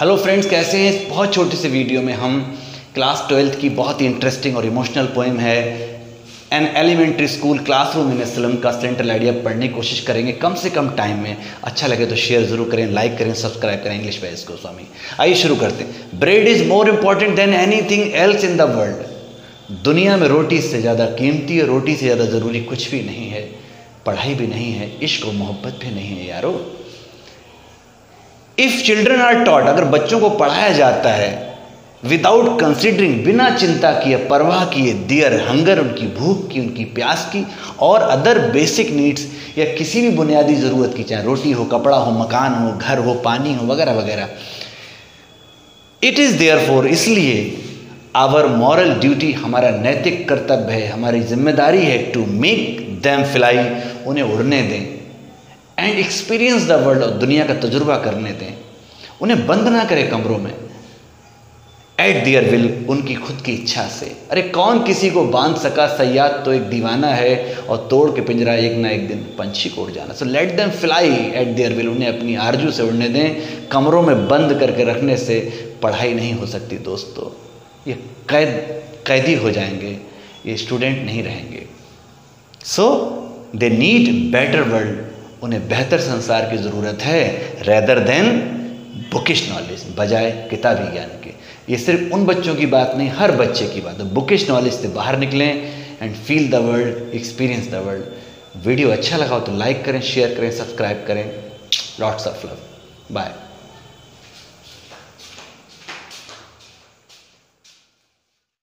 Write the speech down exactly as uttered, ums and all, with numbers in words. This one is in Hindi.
हेलो फ्रेंड्स, कैसे हैं। इस बहुत छोटे से वीडियो में हम क्लास ट्वेल्थ की बहुत ही इंटरेस्टिंग और इमोशनल पोएम है an elementary school classroom in a slum का सेंट्रल आइडिया पढ़ने की कोशिश करेंगे कम से कम टाइम में। अच्छा लगे तो शेयर ज़रूर करें, लाइक करें, सब्सक्राइब करें। English by Goswami. आइए शुरू करते हैं। Bread is more important than anything else in the world. दुनिया में रोटी से ज़्यादा कीमती और रोटी से ज़्यादा ज़रूरी कुछ भी नहीं है, पढ़ाई भी नहीं है, इश्क और मोहब्बत भी नहीं है यारो। इफ़ चिल्ड्रन आर टॉट, अगर बच्चों को पढ़ाया जाता है विदाउट कंसिडरिंग, बिना चिंता किए, परवाह किए, देयर हंगर, उनकी भूख की, उनकी प्यास की, और अदर बेसिक नीड्स या किसी भी बुनियादी ज़रूरत की, चाहे रोटी हो, कपड़ा हो, मकान हो, घर हो, पानी हो, वगैरह वगैरह। इट इज़ देयरफॉर, इसलिए आवर मॉरल ड्यूटी, हमारा नैतिक कर्तव्य है, हमारी जिम्मेदारी है, टू मेक देम फ्लाई, उन्हें उड़ने दें, एंड एक्सपीरियंस द वर्ल्ड, और दुनिया का तजुर्बा करने दें, उन्हें बंद ना करें कमरों में, एट दियर विल, उनकी खुद की इच्छा से। अरे कौन किसी को बांध सका, सयाद तो एक दीवाना है और तोड़ के पिंजरा एक ना एक दिन पंछी को उड़ जाना। So let them fly at their will, उन्हें अपनी आरजू से उड़ने दें। कमरों में बंद करके रखने से पढ़ाई नहीं हो सकती दोस्तों, ये कैद कैदी हो जाएंगे, ये स्टूडेंट नहीं रहेंगे। So they need better world, उन्हें बेहतर संसार की ज़रूरत है, रेदर देन बुकिश नॉलेज, बजाय किताबी ज्ञान के। ये सिर्फ उन बच्चों की बात नहीं, हर बच्चे की बात है। बुकिश नॉलेज से बाहर निकलें and feel the world, experience the world. Video अच्छा लगा हो तो लाइक करें, शेयर करें, सब्सक्राइब करें। Lots of love, bye.